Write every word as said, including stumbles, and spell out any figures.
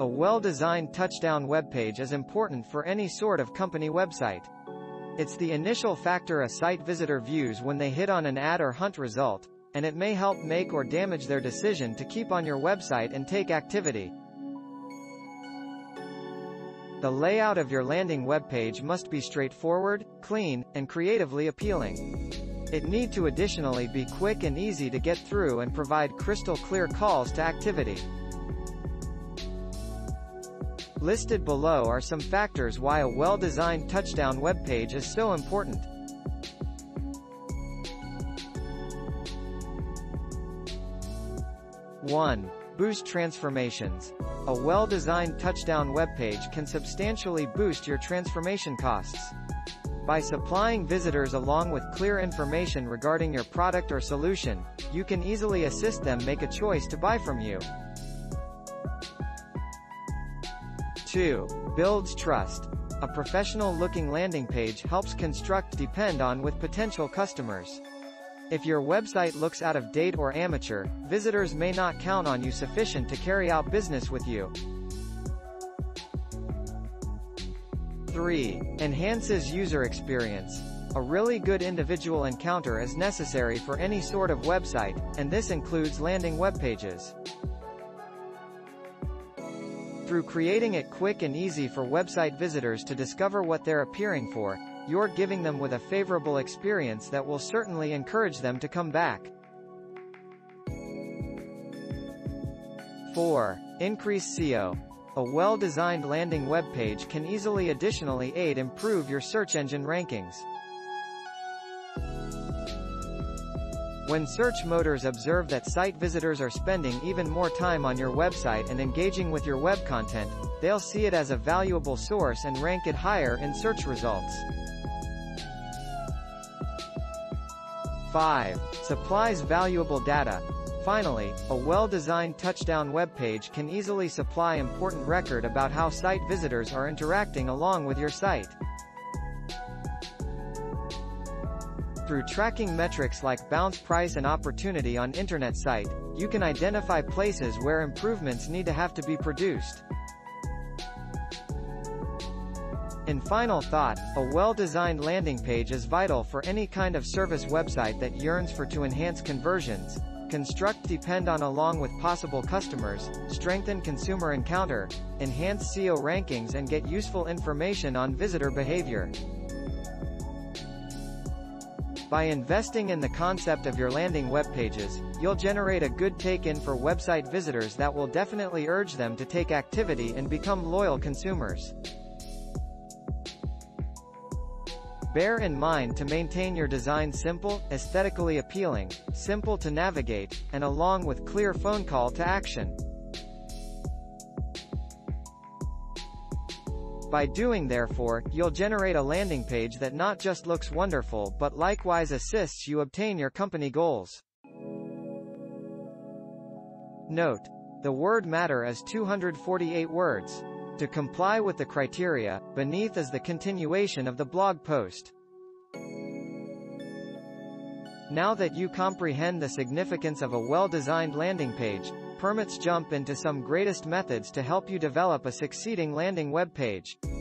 A well-designed touchdown webpage is important for any sort of company website. It's the initial factor a site visitor views when they hit on an ad or hunt result, and it may help make or damage their decision to keep on your website and take activity. The layout of your landing webpage must be straightforward, clean, and creatively appealing. It need to additionally be quick and easy to get through and provide crystal clear calls to activity. Listed below are some factors why a well-designed touchdown webpage is so important. one. Boost transformations. A well-designed touchdown webpage can substantially boost your transformation costs. By supplying visitors along with clear information regarding your product or solution, you can easily assist them make a choice to buy from you. two. Builds trust. A professional-looking landing page helps construct depend on with potential customers. If your website looks out of date or amateur, visitors may not count on you sufficient to carry out business with you. three. Enhances user experience. A really good individual encounter is necessary for any sort of website, and this includes landing webpages. Through creating it quick and easy for website visitors to discover what they're appearing for, you're giving them with a favorable experience that will certainly encourage them to come back. four. Increase S E O. A well-designed landing webpage can easily additionally aid improve your search engine rankings. When search motors observe that site visitors are spending even more time on your website and engaging with your web content, they'll see it as a valuable source and rank it higher in search results. five. Supplies valuable data. Finally, a well-designed touchdown webpage can easily supply important record about how site visitors are interacting along with your site. Through tracking metrics like bounce price and opportunity on internet site, you can identify places where improvements need to have to be produced. In final thought, a well-designed landing page is vital for any kind of service website that yearns for to enhance conversions, construct depend on along with possible customers, strengthen consumer encounter, enhance S E O rankings and get useful information on visitor behavior. By investing in the concept of your landing webpages, you'll generate a good take-in for website visitors that will definitely urge them to take activity and become loyal consumers. Bear in mind to maintain your design simple, aesthetically appealing, simple to navigate, and along with clear phone call to action. By doing therefore, you'll generate a landing page that not just looks wonderful but likewise assists you obtain your company goals. Note: the word matter is two hundred forty-eight words. To comply with the criteria, beneath is the continuation of the blog post. Now that you comprehend the significance of a well-designed landing page, permits jump into some greatest methods to help you develop a succeeding landing web page.